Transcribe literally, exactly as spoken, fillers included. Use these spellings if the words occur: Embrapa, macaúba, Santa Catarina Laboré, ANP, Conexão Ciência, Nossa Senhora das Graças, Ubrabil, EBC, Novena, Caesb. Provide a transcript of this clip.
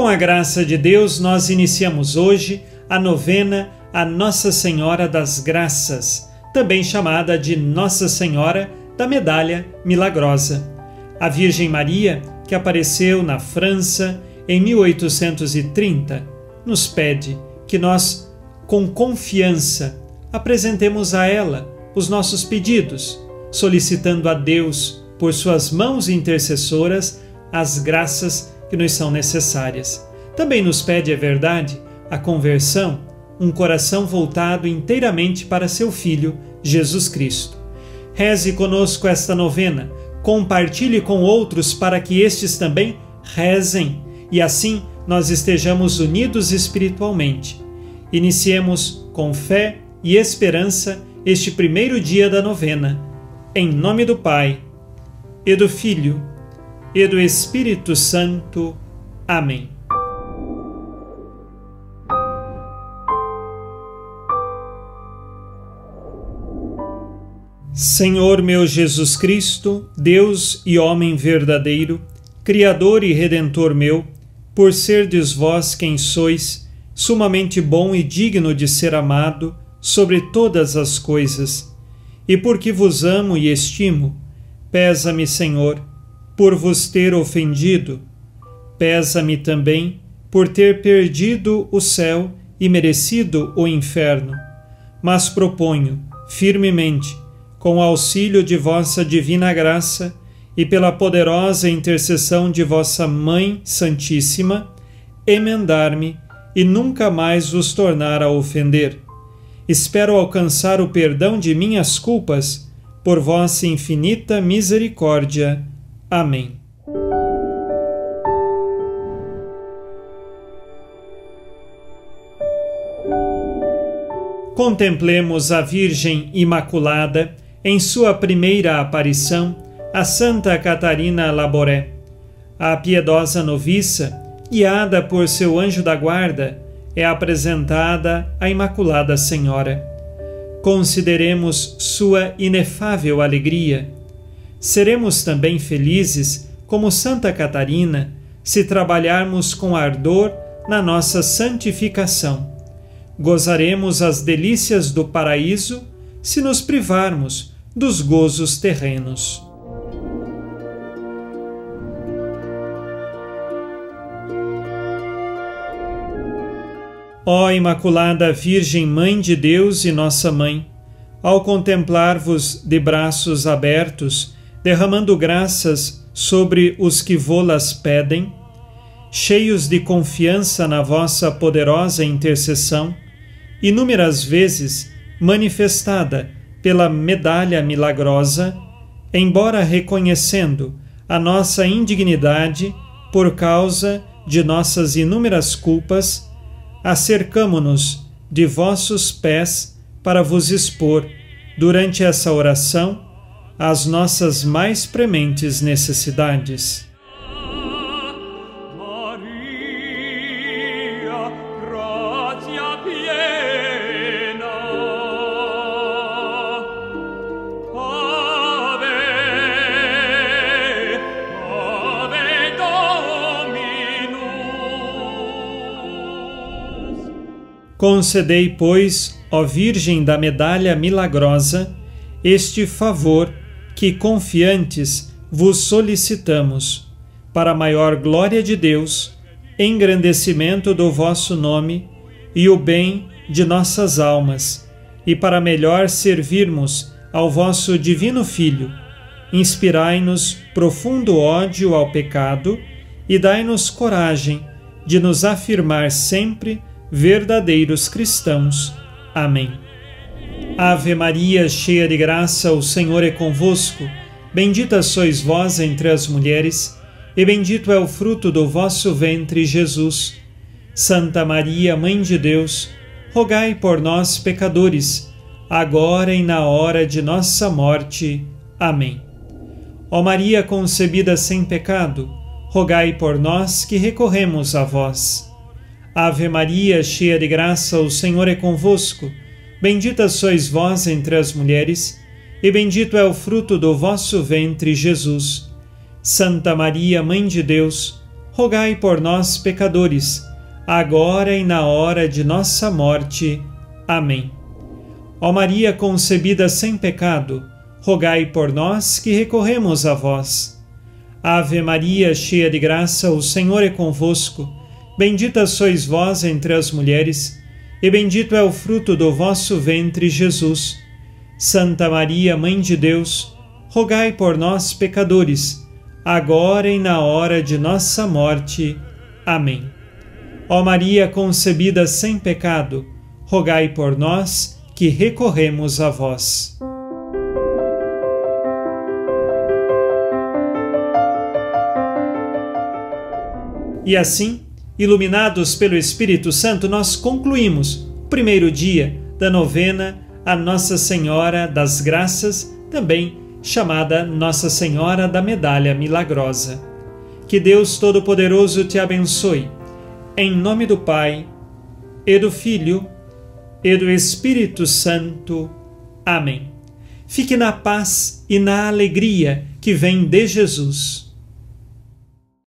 Com a graça de Deus, nós iniciamos hoje a novena a Nossa Senhora das Graças, também chamada de Nossa Senhora da Medalha Milagrosa. A Virgem Maria, que apareceu na França em mil oitocentos e trinta, nos pede que nós, com confiança, apresentemos a ela os nossos pedidos, solicitando a Deus, por suas mãos intercessoras, as graças que nos são necessárias. Também nos pede, é verdade, a conversão, um coração voltado inteiramente para seu Filho, Jesus Cristo. Reze conosco esta novena, compartilhe com outros para que estes também rezem, e assim nós estejamos unidos espiritualmente. Iniciemos com fé e esperança este primeiro dia da novena, em nome do Pai, e do Filho, e do Espírito Santo. Amém. Senhor meu Jesus Cristo, Deus e homem verdadeiro, Criador e Redentor meu, por serdes vós quem sois, sumamente bom e digno de ser amado sobre todas as coisas, e porque vos amo e estimo, pesa-me, Senhor, por vos ter ofendido, pesa-me também por ter perdido o céu e merecido o inferno. Mas proponho, firmemente, com o auxílio de vossa divina graça e pela poderosa intercessão de vossa Mãe Santíssima, emendar-me e nunca mais vos tornar a ofender. Espero alcançar o perdão de minhas culpas por vossa infinita misericórdia. Amém. Contemplemos a Virgem Imaculada em sua primeira aparição, a Santa Catarina Laboré. A piedosa noviça, guiada por seu anjo da guarda, é apresentada à Imaculada Senhora. Consideremos sua inefável alegria. Seremos também felizes, como Santa Catarina, se trabalharmos com ardor na nossa santificação. Gozaremos as delícias do paraíso se nos privarmos dos gozos terrenos. Ó Imaculada Virgem Mãe de Deus e Nossa Mãe, ao contemplar-vos de braços abertos, derramando graças sobre os que vô-las pedem, cheios de confiança na vossa poderosa intercessão, inúmeras vezes manifestada pela medalha milagrosa, embora reconhecendo a nossa indignidade por causa de nossas inúmeras culpas, acercamo-nos de vossos pés para vos expor, durante essa oração, as nossas mais prementes necessidades. Concedei, pois, ó Virgem da Medalha Milagrosa, este favor que confiantes vos solicitamos, para maior glória de Deus, engrandecimento do vosso nome e o bem de nossas almas, e para melhor servirmos ao vosso divino Filho. Inspirai-nos profundo ódio ao pecado e dai-nos coragem de nos afirmar sempre verdadeiros cristãos. Amém. Ave Maria, cheia de graça, o Senhor é convosco. Bendita sois vós entre as mulheres, e bendito é o fruto do vosso ventre, Jesus. Santa Maria, Mãe de Deus, rogai por nós, pecadores, agora e na hora de nossa morte. Amém. Ó Maria concebida sem pecado, rogai por nós que recorremos a vós. Ave Maria, cheia de graça, o Senhor é convosco. Bendita sois vós entre as mulheres, e bendito é o fruto do vosso ventre, Jesus. Santa Maria, Mãe de Deus, rogai por nós, pecadores, agora e na hora de nossa morte. Amém. Ó Maria concebida sem pecado, rogai por nós que recorremos a vós. Ave Maria, cheia de graça, o Senhor é convosco. Bendita sois vós entre as mulheres, e bendito é o fruto do vosso ventre, Jesus. Santa Maria, Mãe de Deus, rogai por nós, pecadores, agora e na hora de nossa morte. Amém. Ó Maria concebida sem pecado, rogai por nós que recorremos a vós. E assim, iluminados pelo Espírito Santo, nós concluímos o primeiro dia da novena a Nossa Senhora das Graças, também chamada Nossa Senhora da Medalha Milagrosa. Que Deus Todo-Poderoso te abençoe, em nome do Pai, e do Filho, e do Espírito Santo. Amém. Fique na paz e na alegria que vem de Jesus.